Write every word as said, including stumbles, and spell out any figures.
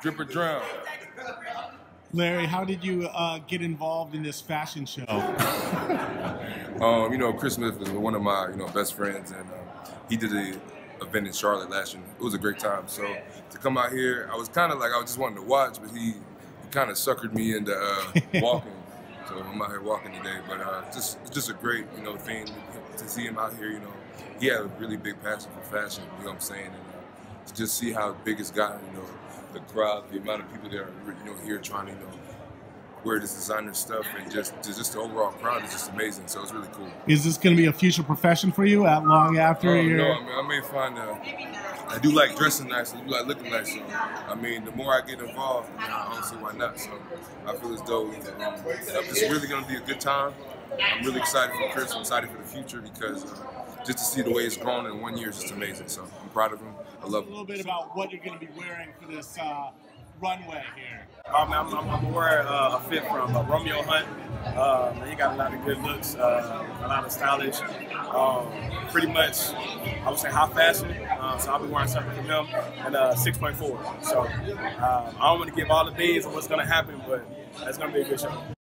Drip or drown. Larry, how did you uh, get involved in this fashion show? um, you know, Chris Smith is one of my you know best friends, and uh, he did an event in Charlotte last year. It was a great time. So to come out here, I was kind of like I was just wanting to watch, but he, he kind of suckered me into uh, walking. So I'm out here walking today, but uh, just it's just a great you know thing to see him out here. You know, he had a really big passion for fashion. You know what I'm saying? And, uh, to just see how big it's gotten. You know. The crowd, the amount of people that are you know here trying to you know wear this designer stuff, and just just the overall crowd is just amazing. So it's really cool. Is this going to be a future profession for you? At long after oh, your no, I, mean, I may find a, I do like dressing nice. I do like looking nice. So I mean, the more I get involved, I, mean, I don't see why not. So I feel as though um, it's really going to be a good time. I'm really excited for Chris. I'm excited for the future because. Uh, Just to see the way it's grown in one year is just amazing. So I'm proud of him. I love him. A little bit about what you're going to be wearing for this uh, runway here. Um, I'm, I'm, I'm wearing uh, a fit from uh, Romeo Hunte. Uh, he got a lot of good looks, uh, a lot of stylish. Um, pretty much, I would say high fashion. Uh, so I'll be wearing something from him and uh, six point four. So uh, I don't want to give all the beans on what's going to happen, but it's going to be a good show.